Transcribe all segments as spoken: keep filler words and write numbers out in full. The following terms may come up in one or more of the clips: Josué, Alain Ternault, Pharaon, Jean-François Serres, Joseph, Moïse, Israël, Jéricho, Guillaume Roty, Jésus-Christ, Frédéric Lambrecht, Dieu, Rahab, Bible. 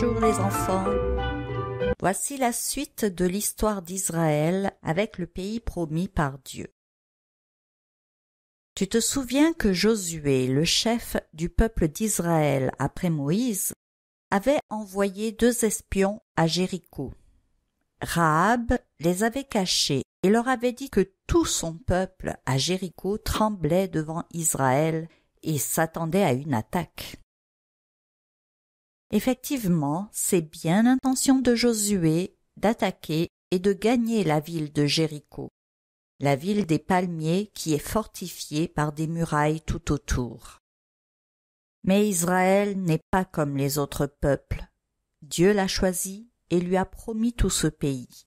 Bonjour les enfants. Voici la suite de l'histoire d'Israël avec le pays promis par Dieu. Tu te souviens que Josué, le chef du peuple d'Israël après Moïse, avait envoyé deux espions à Jéricho. Rahab les avait cachés et leur avait dit que tout son peuple à Jéricho tremblait devant Israël et s'attendait à une attaque. Effectivement, c'est bien l'intention de Josué d'attaquer et de gagner la ville de Jéricho, la ville des palmiers qui est fortifiée par des murailles tout autour. Mais Israël n'est pas comme les autres peuples. Dieu l'a choisi et lui a promis tout ce pays.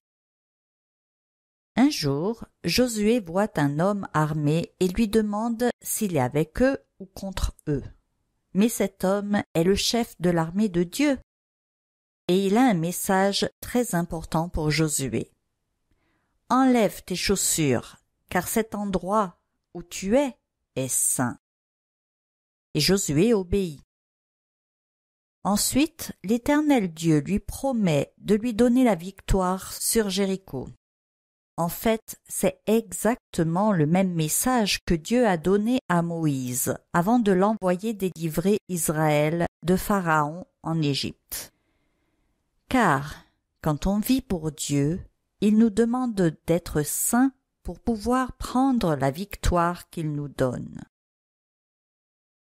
Un jour, Josué voit un homme armé et lui demande s'il est avec eux ou contre eux. Mais cet homme est le chef de l'armée de Dieu et il a un message très important pour Josué. « Enlève tes chaussures, car cet endroit où tu es est saint. » Et Josué obéit. Ensuite, l'Éternel Dieu lui promet de lui donner la victoire sur Jéricho. En fait, c'est exactement le même message que Dieu a donné à Moïse avant de l'envoyer délivrer Israël de Pharaon en Égypte. Car, quand on vit pour Dieu, il nous demande d'être saints pour pouvoir prendre la victoire qu'il nous donne.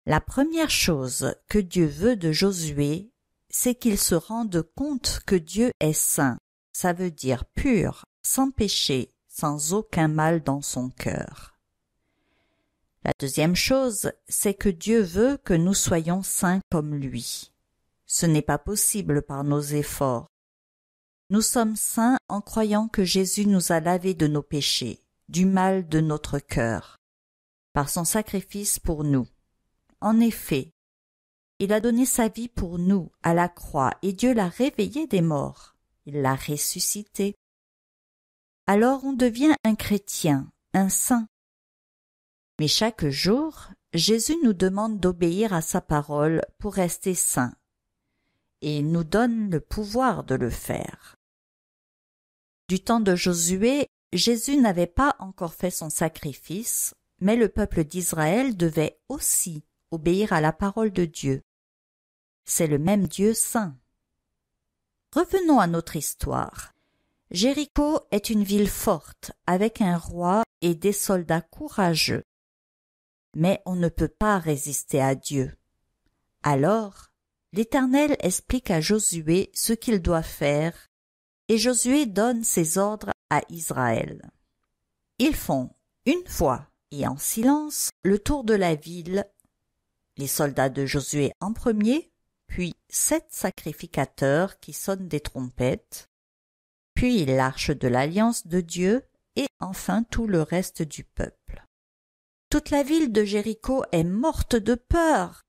La première chose que Dieu veut de Josué, c'est qu'il se rende compte que Dieu est saint, ça veut dire pur, sans péché, sans aucun mal dans son cœur. La deuxième chose, c'est que Dieu veut que nous soyons saints comme lui. Ce n'est pas possible par nos efforts. Nous sommes saints en croyant que Jésus nous a lavés de nos péchés, du mal de notre cœur, par son sacrifice pour nous. En effet, il a donné sa vie pour nous à la croix et Dieu l'a réveillé des morts. Il l'a ressuscité. Alors on devient un chrétien, un saint. Mais chaque jour, Jésus nous demande d'obéir à sa parole pour rester saints. Et il nous donne le pouvoir de le faire. Du temps de Josué, Jésus n'avait pas encore fait son sacrifice, mais le peuple d'Israël devait aussi obéir à la parole de Dieu. C'est le même Dieu saint. Revenons à notre histoire. Jéricho est une ville forte, avec un roi et des soldats courageux. Mais on ne peut pas résister à Dieu. Alors, l'Éternel explique à Josué ce qu'il doit faire, et Josué donne ses ordres à Israël. Ils font, une fois et en silence, le tour de la ville, les soldats de Josué en premier, puis sept sacrificateurs qui sonnent des trompettes, puis l'arche de l'alliance de Dieu et enfin tout le reste du peuple. Toute la ville de Jéricho est morte de peur.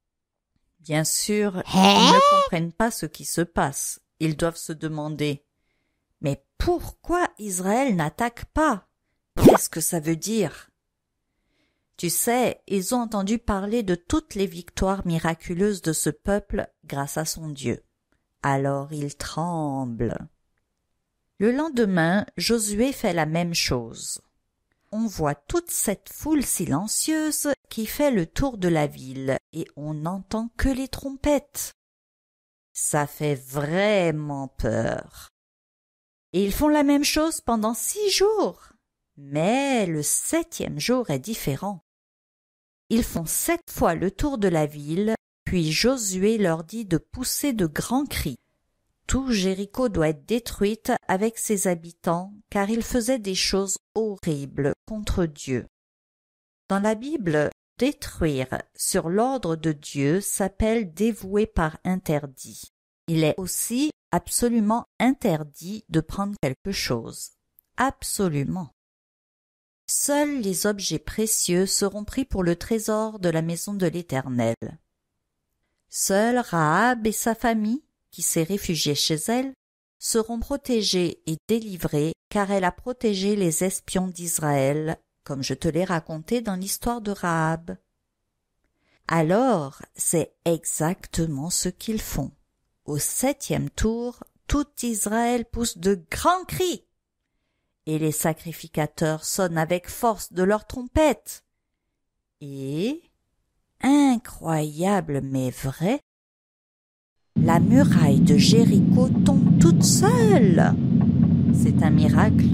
Bien sûr, ils ne comprennent pas ce qui se passe. Ils doivent se demander « Mais pourquoi Israël n'attaque pas? Qu'est-ce que ça veut dire ?» Tu sais, ils ont entendu parler de toutes les victoires miraculeuses de ce peuple grâce à son Dieu. Alors ils tremblent. Le lendemain, Josué fait la même chose. On voit toute cette foule silencieuse qui fait le tour de la ville et on n'entend que les trompettes. Ça fait vraiment peur. Et ils font la même chose pendant six jours. Mais le septième jour est différent. Ils font sept fois le tour de la ville, puis Josué leur dit de pousser de grands cris. Tout Jéricho doit être détruite avec ses habitants, car ils faisaient des choses horribles contre Dieu. Dans la Bible, détruire sur l'ordre de Dieu s'appelle dévouer par interdit. Il est aussi absolument interdit de prendre quelque chose. Absolument. Seuls les objets précieux seront pris pour le trésor de la maison de l'Éternel. Seule Rahab et sa famille, qui s'est réfugiée chez elle, seront protégés et délivrés car elle a protégé les espions d'Israël, comme je te l'ai raconté dans l'histoire de Rahab. Alors, c'est exactement ce qu'ils font, Au septième tour, tout Israël pousse de grands cris, et les sacrificateurs sonnent avec force de leurs trompettes. Et, incroyable mais vrai, la muraille de Jéricho tombe toute seule. C'est un miracle,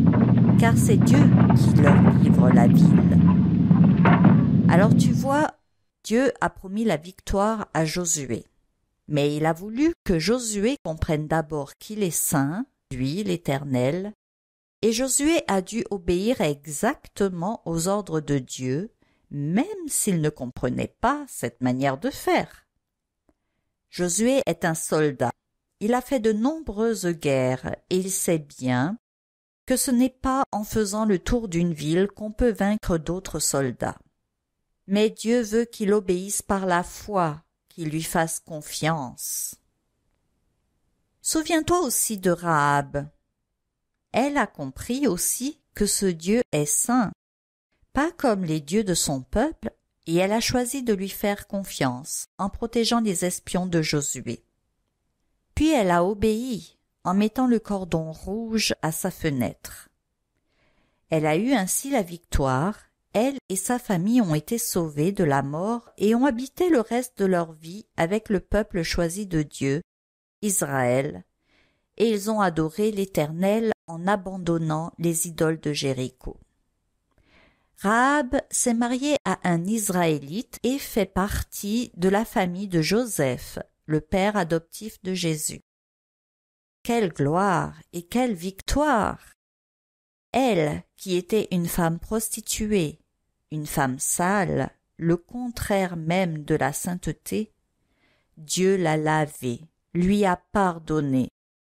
car c'est Dieu qui leur livre la ville. Alors tu vois, Dieu a promis la victoire à Josué. Mais il a voulu que Josué comprenne d'abord qu'il est saint, lui, l'Éternel. Et Josué a dû obéir exactement aux ordres de Dieu, même s'il ne comprenait pas cette manière de faire. Josué est un soldat. Il a fait de nombreuses guerres et il sait bien que ce n'est pas en faisant le tour d'une ville qu'on peut vaincre d'autres soldats. Mais Dieu veut qu'il obéisse par la foi, qu'il lui fasse confiance. Souviens-toi aussi de Rahab. Elle a compris aussi que ce Dieu est saint, pas comme les dieux de son peuple, et elle a choisi de lui faire confiance en protégeant les espions de Josué. Puis elle a obéi en mettant le cordon rouge à sa fenêtre. Elle a eu ainsi la victoire. Elle et sa famille ont été sauvés de la mort et ont habité le reste de leur vie avec le peuple choisi de Dieu, Israël, et ils ont adoré l'Éternel en abandonnant les idoles de Jéricho. Rahab s'est mariée à un Israélite et fait partie de la famille de Joseph, le père adoptif de Jésus. Quelle gloire et quelle victoire! Elle, qui était une femme prostituée, une femme sale, le contraire même de la sainteté, Dieu l'a lavée, lui a pardonné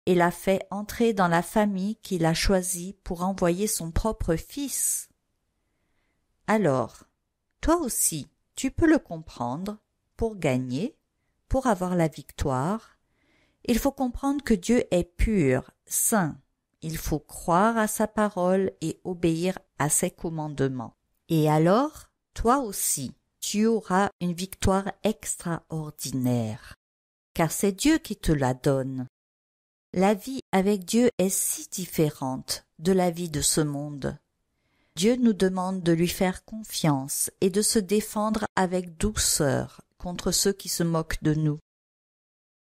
et l'a fait entrer dans la famille qu'il a choisie pour envoyer son propre fils. Alors, toi aussi, tu peux le comprendre, pour gagner, pour avoir la victoire, il faut comprendre que Dieu est pur, saint. Il faut croire à sa parole et obéir à ses commandements. Et alors, toi aussi, tu auras une victoire extraordinaire, car c'est Dieu qui te la donne. La vie avec Dieu est si différente de la vie de ce monde. Dieu nous demande de lui faire confiance et de se défendre avec douceur contre ceux qui se moquent de nous.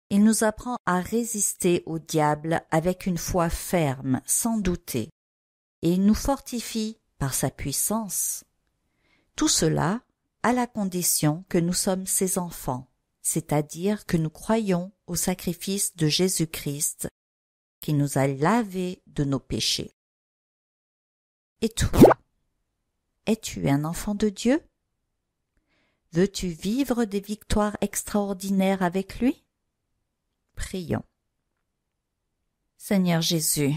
Il nous apprend à résister au diable avec une foi ferme, sans douter, et il nous fortifie par sa puissance. Tout cela à la condition que nous sommes ses enfants, c'est-à-dire que nous croyons au sacrifice de Jésus-Christ qui nous a lavés de nos péchés. Et toi, es-tu un enfant de Dieu? Veux-tu vivre des victoires extraordinaires avec lui? Prions. Seigneur Jésus,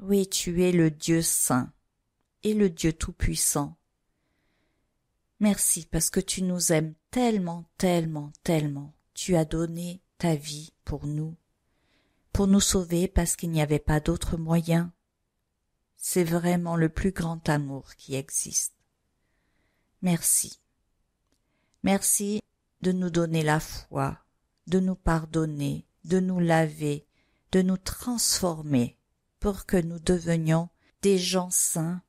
oui, tu es le Dieu saint et le Dieu tout-puissant. Merci parce que tu nous aimes tellement, tellement, tellement. Tu as donné ta vie pour nous, pour nous sauver parce qu'il n'y avait pas d'autre moyen. C'est vraiment le plus grand amour qui existe. Merci. Merci de nous donner la foi, de nous pardonner, de nous laver, de nous transformer pour que nous devenions des gens saints,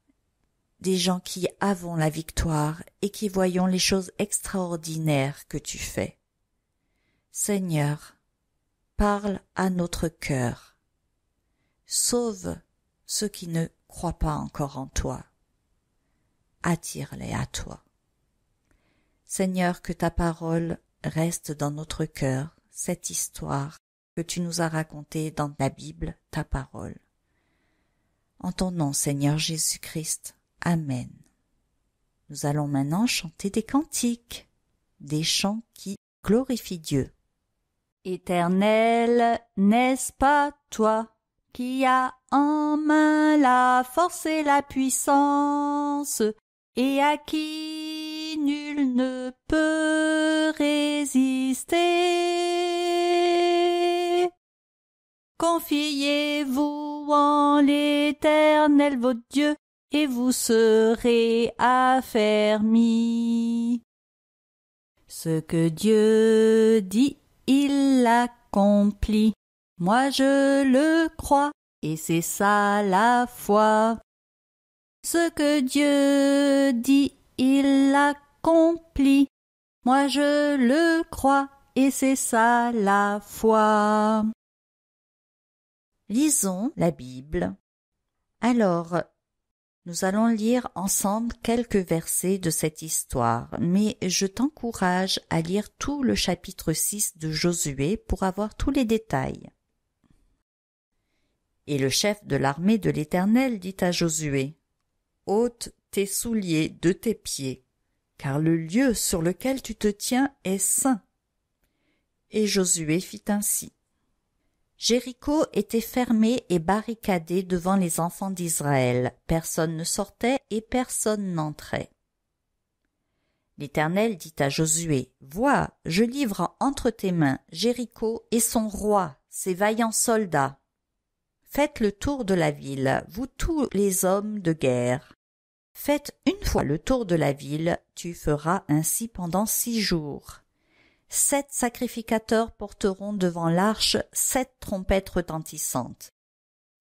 des gens qui avons la victoire et qui voyons les choses extraordinaires que tu fais. Seigneur, parle à notre cœur. Sauve ceux qui ne croient pas encore en toi. Attire-les à toi. Seigneur, que ta parole reste dans notre cœur cette histoire que tu nous as racontée dans la Bible, ta parole. En ton nom, Seigneur Jésus-Christ. Amen. Nous allons maintenant chanter des cantiques, des chants qui glorifient Dieu. Éternel, n'est-ce pas toi qui as en main la force et la puissance, et à qui nul ne peut résister. Confiez-vous en l'Éternel votre Dieu, et vous serez affermis. Ce que Dieu dit, il l'accomplira. accompli. Moi je le crois, et c'est ça la foi. Ce que Dieu dit, il l'accomplit. Moi je le crois, et c'est ça la foi. Lisons la Bible. Alors, nous allons lire ensemble quelques versets de cette histoire, mais je t'encourage à lire tout le chapitre six de Josué pour avoir tous les détails. Et le chef de l'armée de l'Éternel dit à Josué, « Ôte tes souliers de tes pieds, car le lieu sur lequel tu te tiens est saint. » Et Josué fit ainsi. Jéricho était fermé et barricadé devant les enfants d'Israël. Personne ne sortait et personne n'entrait. L'Éternel dit à Josué, « Vois, je livre entre tes mains Jéricho et son roi, ses vaillants soldats. Faites le tour de la ville, vous tous les hommes de guerre. Faites une fois le tour de la ville, tu feras ainsi pendant six jours. » Sept sacrificateurs porteront devant l'arche sept trompettes retentissantes.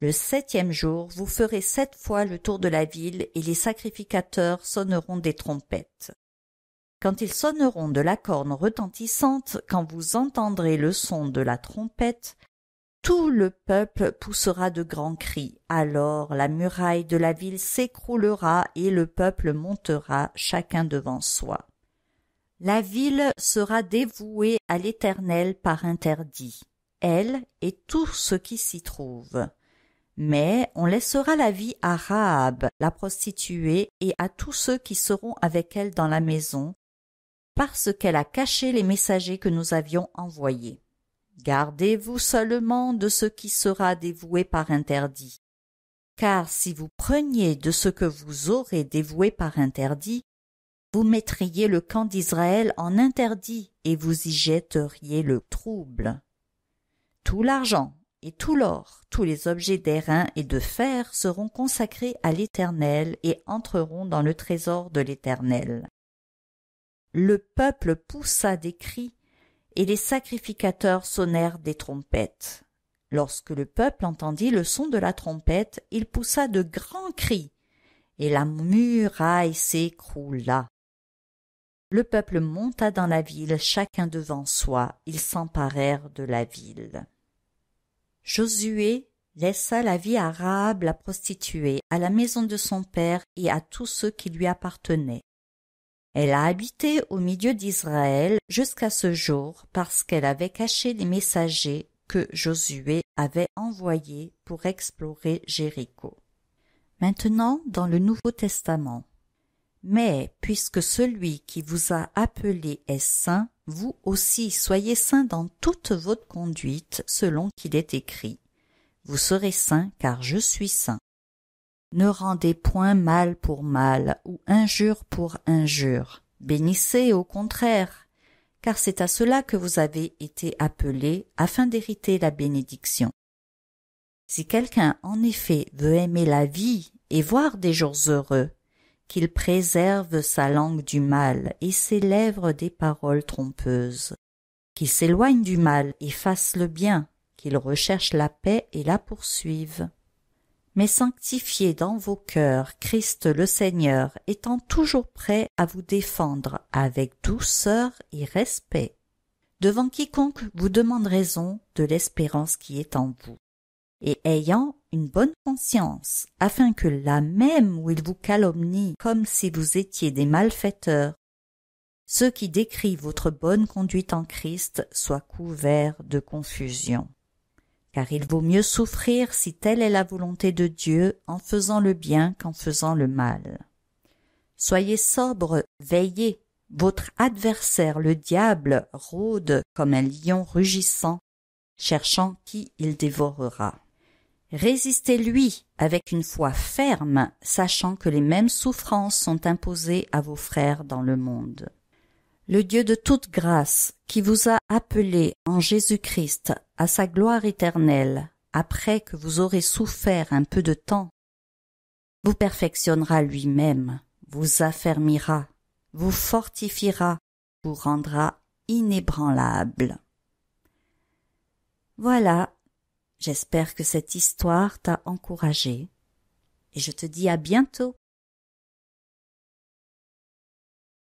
Le septième jour, vous ferez sept fois le tour de la ville et les sacrificateurs sonneront des trompettes. Quand ils sonneront de la corne retentissante, quand vous entendrez le son de la trompette, tout le peuple poussera de grands cris. Alors la muraille de la ville s'écroulera et le peuple montera chacun devant soi. La ville sera dévouée à l'Éternel par interdit, elle et tout ce qui s'y trouve. Mais on laissera la vie à Rahab, la prostituée, et à tous ceux qui seront avec elle dans la maison, parce qu'elle a caché les messagers que nous avions envoyés. Gardez-vous seulement de ce qui sera dévoué par interdit. Car si vous preniez de ce que vous aurez dévoué par interdit, vous mettriez le camp d'Israël en interdit et vous y jetteriez le trouble. Tout l'argent et tout l'or, tous les objets d'airain et de fer seront consacrés à l'Éternel et entreront dans le trésor de l'Éternel. Le peuple poussa des cris et les sacrificateurs sonnèrent des trompettes. Lorsque le peuple entendit le son de la trompette, il poussa de grands cris et la muraille s'écroula. Le peuple monta dans la ville, chacun devant soi. Ils s'emparèrent de la ville. Josué laissa la vie à Rahab la prostituée, à la maison de son père et à tous ceux qui lui appartenaient. Elle a habité au milieu d'Israël jusqu'à ce jour parce qu'elle avait caché les messagers que Josué avait envoyés pour explorer Jéricho. Maintenant, dans le Nouveau Testament. Mais, puisque celui qui vous a appelé est saint, vous aussi soyez saints dans toute votre conduite, selon qu'il est écrit. Vous serez saints, car je suis saint. Ne rendez point mal pour mal, ou injure pour injure. Bénissez au contraire, car c'est à cela que vous avez été appelés, afin d'hériter la bénédiction. Si quelqu'un, en effet, veut aimer la vie et voir des jours heureux, qu'il préserve sa langue du mal et ses lèvres des paroles trompeuses, qu'il s'éloigne du mal et fasse le bien, qu'il recherche la paix et la poursuive. Mais sanctifiez dans vos cœurs Christ le Seigneur, étant toujours prêt à vous défendre avec douceur et respect, devant quiconque vous demande raison de l'espérance qui est en vous, et ayant une bonne conscience, afin que là même où il vous calomnie comme si vous étiez des malfaiteurs, ceux qui décrivent votre bonne conduite en Christ soient couverts de confusion. Car il vaut mieux souffrir si telle est la volonté de Dieu en faisant le bien qu'en faisant le mal. Soyez sobres, veillez, votre adversaire le diable rôde comme un lion rugissant, cherchant qui il dévorera. Résistez-lui avec une foi ferme, sachant que les mêmes souffrances sont imposées à vos frères dans le monde. Le Dieu de toute grâce, qui vous a appelés en Jésus-Christ à sa gloire éternelle, après que vous aurez souffert un peu de temps, vous perfectionnera lui-même, vous affermira, vous fortifiera, vous rendra inébranlable. Voilà, j'espère que cette histoire t'a encouragé et je te dis à bientôt.